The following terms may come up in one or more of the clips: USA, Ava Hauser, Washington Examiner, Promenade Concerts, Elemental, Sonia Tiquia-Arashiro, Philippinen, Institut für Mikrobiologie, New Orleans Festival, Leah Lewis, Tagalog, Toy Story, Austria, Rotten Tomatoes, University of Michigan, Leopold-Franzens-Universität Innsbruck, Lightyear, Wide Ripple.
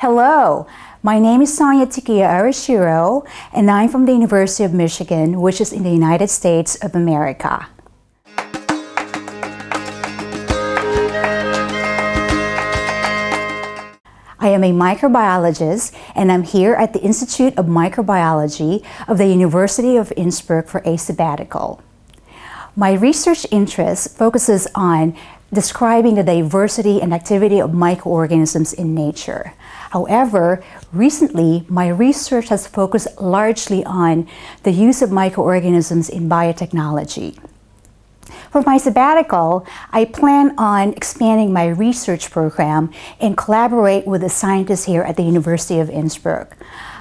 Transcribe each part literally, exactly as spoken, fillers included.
Hello, my name is Sonia Tiquia-Arashiro, and I'm from the University of Michigan, which is in the United States of America. I am a microbiologist, and I'm here at the Institute of Microbiology of the University of Innsbruck for a sabbatical. My research interest focuses on describing the diversity and activity of microorganisms in nature. However, recently my research has focused largely on the use of microorganisms in biotechnology. For my sabbatical, I plan on expanding my research program and collaborate with the scientists here at the University of Innsbruck.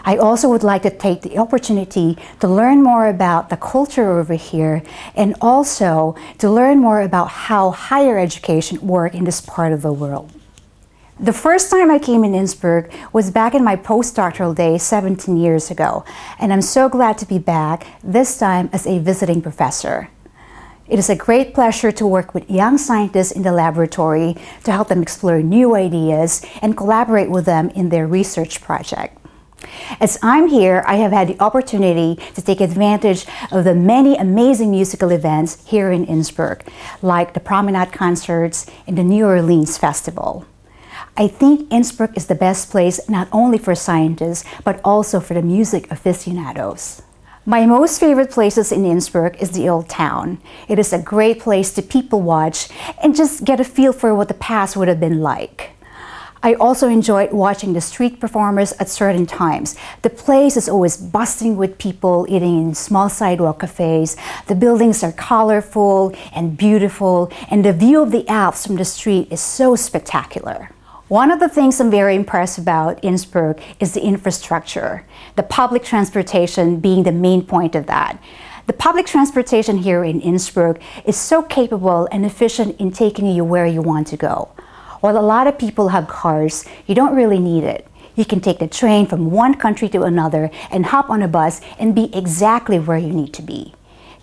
I also would like to take the opportunity to learn more about the culture over here and also to learn more about how higher education works in this part of the world. The first time I came in Innsbruck was back in my postdoctoral days seventeen years ago, and I'm so glad to be back, this time as a visiting professor. It is a great pleasure to work with young scientists in the laboratory to help them explore new ideas and collaborate with them in their research project. As I'm here, I have had the opportunity to take advantage of the many amazing musical events here in Innsbruck, like the Promenade Concerts and the New Orleans Festival. I think Innsbruck is the best place not only for scientists, but also for the music aficionados. My most favorite places in Innsbruck is the Old Town. It is a great place to people watch and just get a feel for what the past would have been like. I also enjoyed watching the street performers at certain times. The place is always bustling with people eating in small sidewalk cafes. The buildings are colorful and beautiful, and the view of the Alps from the street is so spectacular. One of the things I'm very impressed about Innsbruck is the infrastructure, the public transportation being the main point of that. The public transportation here in Innsbruck is so capable and efficient in taking you where you want to go. While a lot of people have cars, you don't really need it. You can take the train from one country to another and hop on a bus and be exactly where you need to be.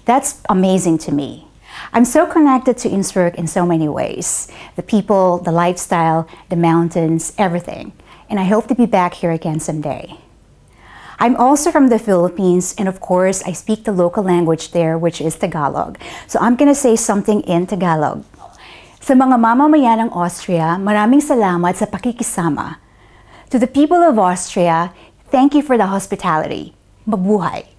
That's amazing to me. I'm so connected to Innsbruck in so many ways. The people, the lifestyle, the mountains, everything. And I hope to be back here again someday. I'm also from the Philippines, and of course, I speak the local language there, which is Tagalog. So I'm gonna say something in Tagalog. Sa mga mamamayan ng Austria, maraming salamat sa pakikisama. To the people of Austria, thank you for the hospitality. Mabuhay!